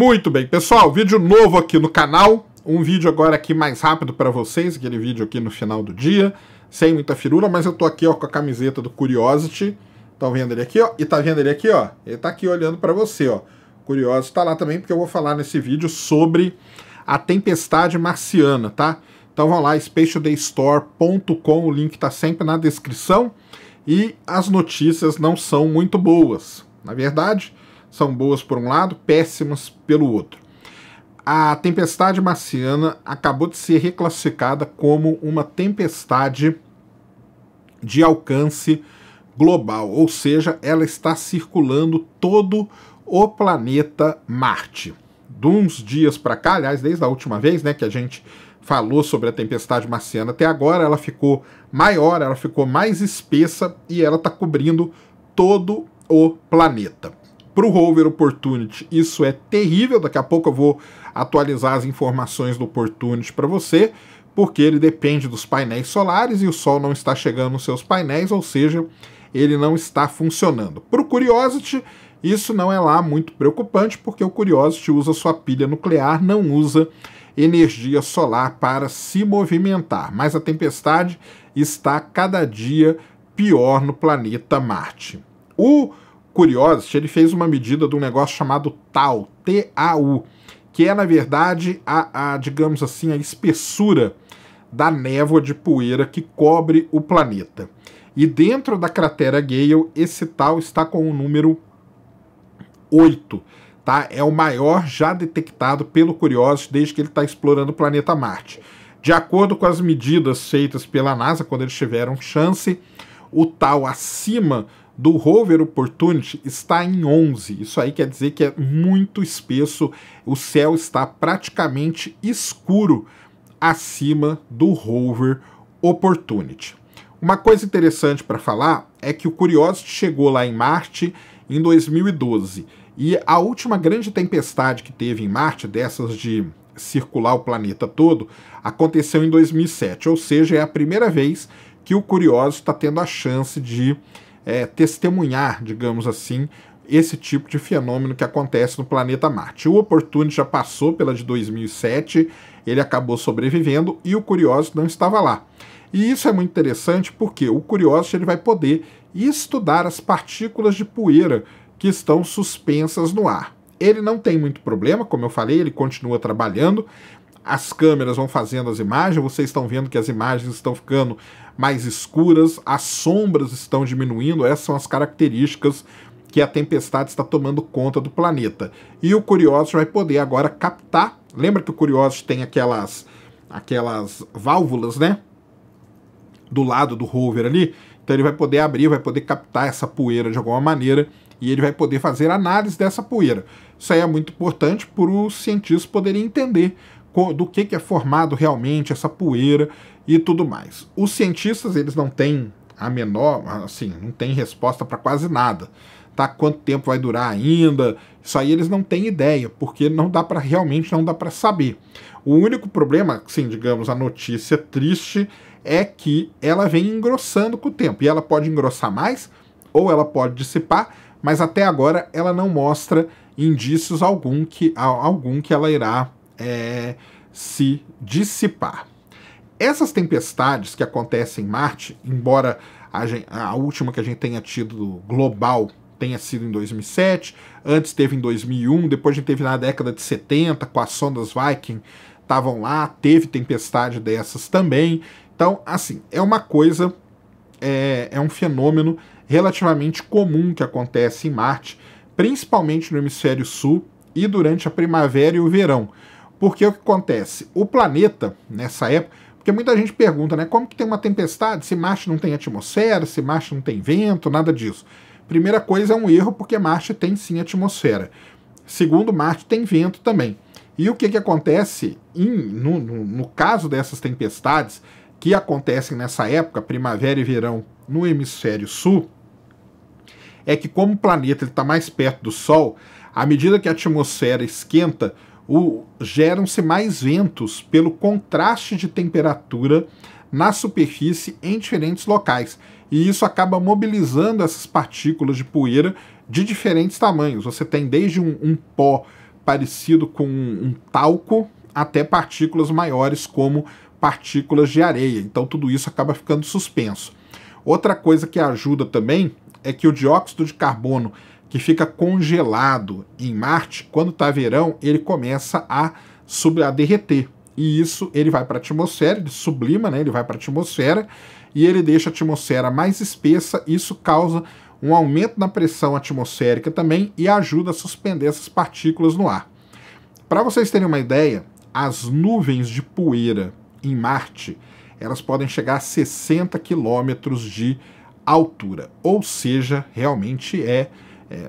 Muito bem, pessoal, vídeo novo aqui no canal, um vídeo agora aqui mais rápido para vocês, aquele vídeo aqui no final do dia, sem muita firula, mas eu tô aqui ó, com a camiseta do Curiosity, tá vendo ele aqui ó, e tá vendo ele aqui ó, ele tá aqui olhando para você ó, Curiosity tá lá também porque eu vou falar nesse vídeo sobre a tempestade marciana, tá? Então vão lá, SpaceDayStore.com, o link tá sempre na descrição, e as notícias não são muito boas, na verdade. São boas por um lado, péssimas pelo outro. A tempestade marciana acabou de ser reclassificada como uma tempestade de alcance global, ou seja, ela está circulando todo o planeta Marte. De uns dias para cá, aliás, desde a última vez né, que a gente falou sobre a tempestade marciana até agora, ela ficou maior, ela ficou mais espessa e ela está cobrindo todo o planeta. Para o rover Opportunity, isso é terrível, daqui a pouco eu vou atualizar as informações do Opportunity para você, porque ele depende dos painéis solares e o Sol não está chegando nos seus painéis, ou seja, ele não está funcionando. Para o Curiosity, isso não é lá muito preocupante, porque o Curiosity usa sua pilha nuclear, não usa energia solar para se movimentar, mas a tempestade está cada dia pior no planeta Marte. O Curiosity, ele fez uma medida de um negócio chamado TAU, T-A-U, que é, na verdade, digamos assim, a espessura da névoa de poeira que cobre o planeta. E dentro da cratera Gale, esse TAU está com o número 8, tá? É o maior já detectado pelo Curiosity desde que ele está explorando o planeta Marte. De acordo com as medidas feitas pela NASA, quando eles tiveram chance, o TAU acima do rover Opportunity está em 11, isso aí quer dizer que é muito espesso, o céu está praticamente escuro acima do rover Opportunity. Uma coisa interessante para falar é que o Curiosity chegou lá em Marte em 2012, e a última grande tempestade que teve em Marte, dessas de circular o planeta todo, aconteceu em 2007, ou seja, é a primeira vez que o Curiosity está tendo a chance de testemunhar, digamos assim, esse tipo de fenômeno que acontece no planeta Marte. O Opportunity já passou pela de 2007, ele acabou sobrevivendo e o Curiosity não estava lá. E isso é muito interessante porque o Curiosity ele vai poder estudar as partículas de poeira que estão suspensas no ar. Ele não tem muito problema, como eu falei, ele continua trabalhando, as câmeras vão fazendo as imagens, vocês estão vendo que as imagens estão ficando mais escuras, as sombras estão diminuindo, essas são as características que a tempestade está tomando conta do planeta. E o Curiosity vai poder agora captar, lembra que o Curiosity tem aquelas válvulas, né? Do lado do rover ali, então ele vai poder abrir, vai poder captar essa poeira de alguma maneira e ele vai poder fazer análise dessa poeira. Isso aí é muito importante para os cientistas poderem entender do que é formado realmente essa poeira e tudo mais. Os cientistas, eles não têm a menor, assim, não tem resposta para quase nada, tá? Quanto tempo vai durar ainda? Isso aí eles não têm ideia, porque não dá para realmente não dá para saber. O único problema, assim, digamos, a notícia triste é que ela vem engrossando com o tempo, e ela pode engrossar mais ou ela pode dissipar, mas até agora ela não mostra indícios algum que ela irá se dissipar. Essas tempestades que acontecem em Marte, embora a última que a gente tenha tido global tenha sido em 2007, antes teve em 2001, depois a gente teve na década de 70, com as sondas Viking, estavam lá, teve tempestade dessas também. Então, assim, é uma coisa, é um fenômeno relativamente comum que acontece em Marte, principalmente no hemisfério sul e durante a primavera e o verão. Porque o que acontece? O planeta, nessa época, porque muita gente pergunta, né? Como que tem uma tempestade se Marte não tem atmosfera, se Marte não tem vento, nada disso. Primeira coisa, é um erro, porque Marte tem sim atmosfera. Segundo, Marte tem vento também. E o que acontece? No caso dessas tempestades que acontecem nessa época, primavera e verão, no hemisfério sul, é que como o planeta está mais perto do Sol, à medida que a atmosfera esquenta, geram-se mais ventos pelo contraste de temperatura na superfície em diferentes locais. E isso acaba mobilizando essas partículas de poeira de diferentes tamanhos. Você tem desde um pó parecido com um talco, até partículas maiores como partículas de areia. Então tudo isso acaba ficando suspenso. Outra coisa que ajuda também é que o dióxido de carbono que fica congelado em Marte, quando está verão, ele começa a derreter. E isso ele vai para a atmosfera, ele sublima, né? Ele vai para a atmosfera e ele deixa a atmosfera mais espessa. Isso causa um aumento na pressão atmosférica também e ajuda a suspender essas partículas no ar. Para vocês terem uma ideia, as nuvens de poeira em Marte, elas podem chegar a 60 quilômetros de altura, ou seja, realmente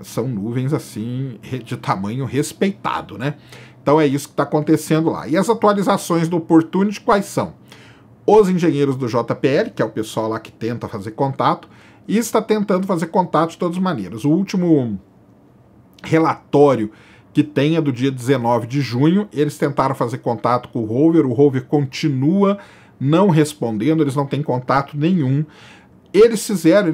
são nuvens assim de tamanho respeitado, né? Então é isso que está acontecendo lá. E as atualizações do Opportunity quais são? Os engenheiros do JPL, que é o pessoal lá que tenta fazer contato, e está tentando fazer contato de todas as maneiras. O último relatório que tem é do dia 19 de junho, eles tentaram fazer contato com o rover continua não respondendo, eles não têm contato nenhum. Eles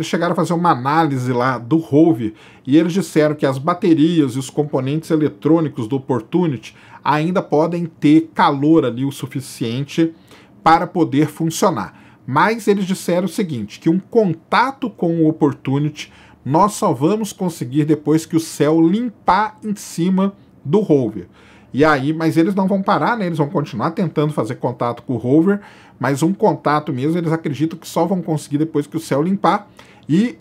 chegaram a fazer uma análise lá do rover e eles disseram que as baterias e os componentes eletrônicos do Opportunity ainda podem ter calor ali o suficiente para poder funcionar. Mas eles disseram o seguinte, que um contato com o Opportunity nós só vamos conseguir depois que o céu limpar em cima do rover. E aí, mas eles não vão parar, né? Eles vão continuar tentando fazer contato com o rover, mas um contato mesmo eles acreditam que só vão conseguir depois que o céu limpar. E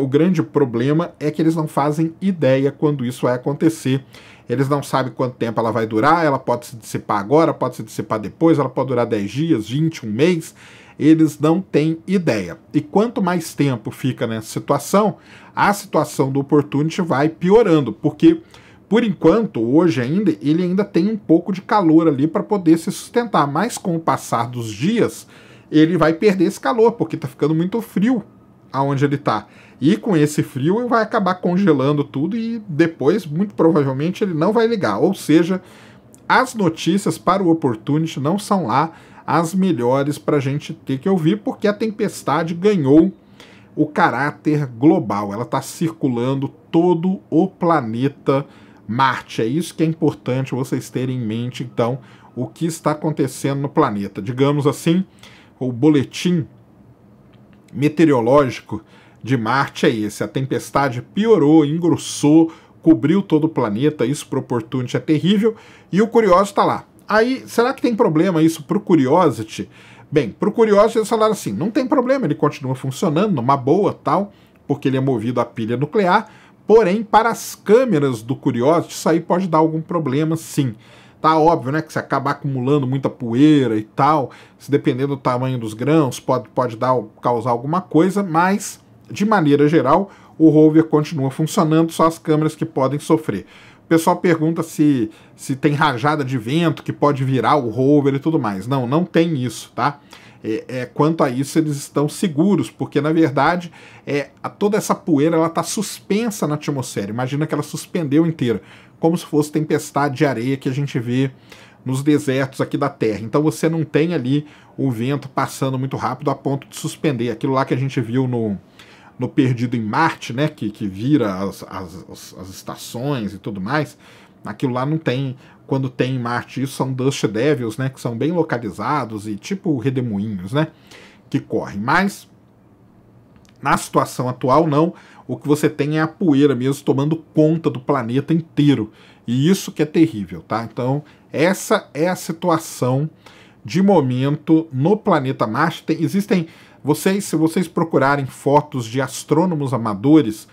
o grande problema é que eles não fazem ideia quando isso vai acontecer. Eles não sabem quanto tempo ela vai durar, ela pode se dissipar agora, pode se dissipar depois, ela pode durar 10 dias, 20, um mês. Eles não têm ideia. E quanto mais tempo fica nessa situação, a situação do Opportunity vai piorando, porque, por enquanto, hoje ainda, ele ainda tem um pouco de calor ali para poder se sustentar, mas com o passar dos dias, ele vai perder esse calor, porque está ficando muito frio aonde ele está. E com esse frio, ele vai acabar congelando tudo e depois, muito provavelmente, ele não vai ligar. Ou seja, as notícias para o Opportunity não são lá as melhores para a gente ter que ouvir, porque a tempestade ganhou o caráter global. Ela está circulando todo o planeta Marte. É isso que é importante vocês terem em mente, então, o que está acontecendo no planeta. Digamos assim, o boletim meteorológico de Marte é esse. A tempestade piorou, engrossou, cobriu todo o planeta. Isso para o Opportunity é terrível. E o Curiosity está lá. Aí, será que tem problema isso pro Curiosity? Bem, pro Curiosity eles falaram assim, não tem problema, ele continua funcionando numa boa tal, porque ele é movido a pilha nuclear, porém, para as câmeras do Curiosity, isso aí pode dar algum problema sim. Tá óbvio, né, que se acabar acumulando muita poeira e tal, se dependendo do tamanho dos grãos, pode causar alguma coisa, mas, de maneira geral, o rover continua funcionando, só as câmeras que podem sofrer. O pessoal pergunta se tem rajada de vento que pode virar o rover e tudo mais. Não, não tem isso, tá? Quanto a isso, eles estão seguros, porque, na verdade, toda essa poeira ela está suspensa na atmosfera. Imagina que ela suspendeu inteira, como se fosse tempestade de areia que a gente vê nos desertos aqui da Terra. Então você não tem ali o vento passando muito rápido a ponto de suspender. Aquilo lá que a gente viu no Perdido em Marte, né, que vira as estações e tudo mais, aquilo lá não tem, quando tem em Marte, isso são Dust Devils, né, que são bem localizados e tipo redemoinhos, né, que correm, mas na situação atual não, o que você tem é a poeira mesmo tomando conta do planeta inteiro, e isso que é terrível, tá, então essa é a situação de momento no planeta Marte. Se vocês procurarem fotos de astrônomos amadores,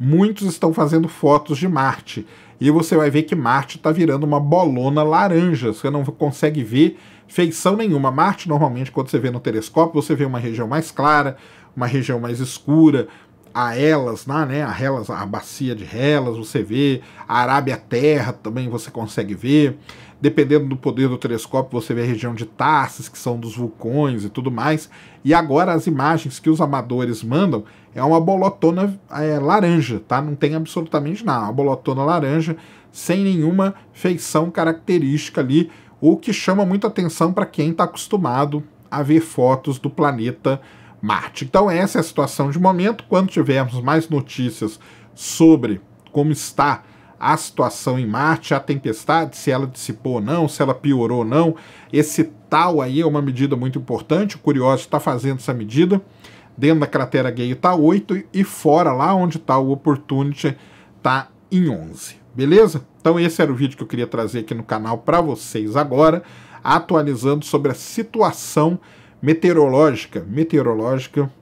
muitos estão fazendo fotos de Marte. E você vai ver que Marte está virando uma bolona laranja. Você não consegue ver feição nenhuma. Marte, normalmente, quando você vê no telescópio, você vê uma região mais clara, uma região mais escura. A Hellas, né? A Hellas, a bacia de Hellas, você vê. A Arábia Terra também você consegue ver. Dependendo do poder do telescópio, você vê a região de Tarsis, que são dos vulcões e tudo mais. E agora as imagens que os amadores mandam é uma bolotona laranja, tá? Não tem absolutamente nada. Uma bolotona laranja sem nenhuma feição característica ali, o que chama muita atenção para quem está acostumado a ver fotos do planeta Marte. Então essa é a situação de momento. Quando tivermos mais notícias sobre como está a situação em Marte, a tempestade, se ela dissipou ou não, se ela piorou ou não. Esse TAU aí é uma medida muito importante, o Curiosity está fazendo essa medida, dentro da cratera Gale está 8 e fora lá onde está o Opportunity está em 11, beleza? Então esse era o vídeo que eu queria trazer aqui no canal para vocês agora, atualizando sobre a situação meteorológica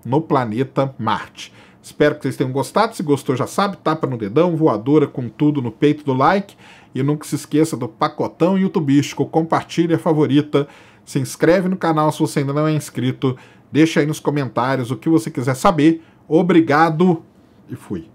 no planeta Marte. Espero que vocês tenham gostado, se gostou já sabe, tapa no dedão, voadora com tudo no peito do like, e nunca se esqueça do pacotão youtubístico, compartilha, favorita, se inscreve no canal se você ainda não é inscrito, deixa aí nos comentários o que você quiser saber, obrigado e fui!